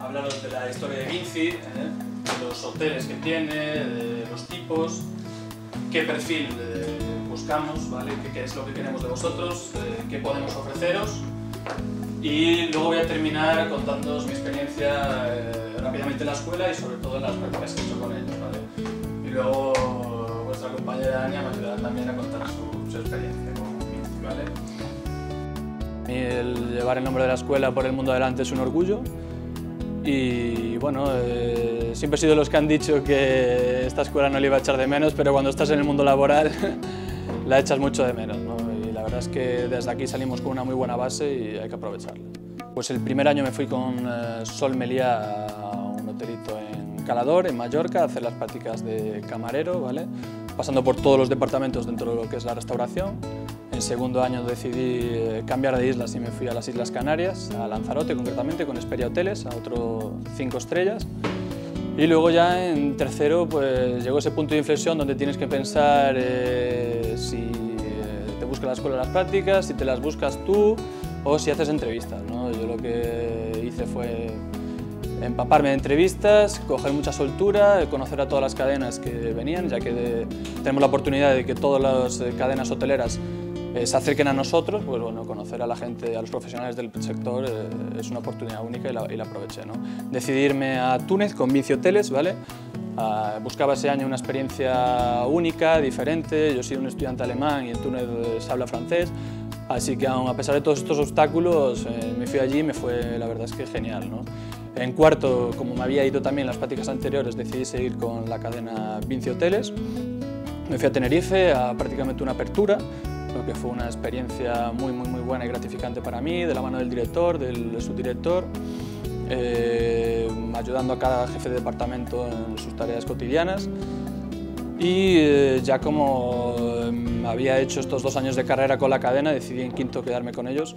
Hablaros de la historia de Vincci, de los hoteles que tiene, de los tipos, qué perfil buscamos, ¿vale? Qué es lo que queremos de vosotros, qué podemos ofreceros. Y luego voy a terminar contándoos mi experiencia rápidamente en la escuela y sobre todo en las prácticas que he hecho con ellos, ¿vale? Y luego vuestra compañera Ania me ayudará también a contar su experiencia con Vincci, ¿vale? El llevar el nombre de la escuela por el mundo adelante es un orgullo y bueno, siempre he sido los que han dicho que esta escuela no le iba a echar de menos, pero cuando estás en el mundo laboral la echas mucho de menos, ¿no? La verdad es que desde aquí salimos con una muy buena base y hay que aprovecharla. Pues el primer año me fui con Sol Melía a un hotelito en Calador, en Mallorca, a hacer las prácticas de camarero, ¿vale? Pasando por todos los departamentos dentro de lo que es la restauración. En segundo año decidí cambiar de islas y me fui a las Islas Canarias, a Lanzarote concretamente, con Hesperia Hoteles, a otro 5 estrellas. Y luego ya en tercero pues llegó ese punto de inflexión donde tienes que pensar si busca la escuela las prácticas, si te las buscas tú o si haces entrevistas, ¿no? Yo lo que hice fue empaparme de entrevistas, coger mucha soltura, conocer a todas las cadenas que venían, ya que tenemos la oportunidad de que todas las cadenas hoteleras se acerquen a nosotros, pues bueno, conocer a la gente, a los profesionales del sector es una oportunidad única y la aproveché, ¿no? Decidí irme a Túnez con Vincci Hoteles, ¿vale? Buscaba ese año una experiencia única, diferente. Yo soy un estudiante alemán y en Túnez se habla francés, así que aun a pesar de todos estos obstáculos me fui allí y me fue, la verdad es que genial, ¿no? En cuarto, como me había ido también en las prácticas anteriores, decidí seguir con la cadena Vincci Hoteles. Me fui a Tenerife a prácticamente una apertura, lo que fue una experiencia muy buena y gratificante para mí, de la mano del director, del subdirector, ayudando a cada jefe de departamento en sus tareas cotidianas. Y ya como había hecho estos 2 años de carrera con la cadena, decidí en quinto quedarme con ellos,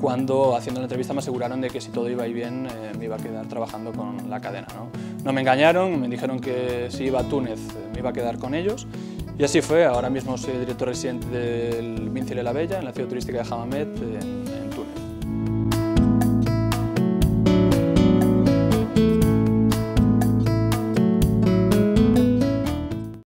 cuando haciendo la entrevista me aseguraron de que si todo iba bien me iba a quedar trabajando con la cadena, ¿no? No me engañaron, me dijeron que si iba a Túnez me iba a quedar con ellos. Y así fue. Ahora mismo soy director residente del Vincci Lella Baya, en la ciudad turística de Hammamet,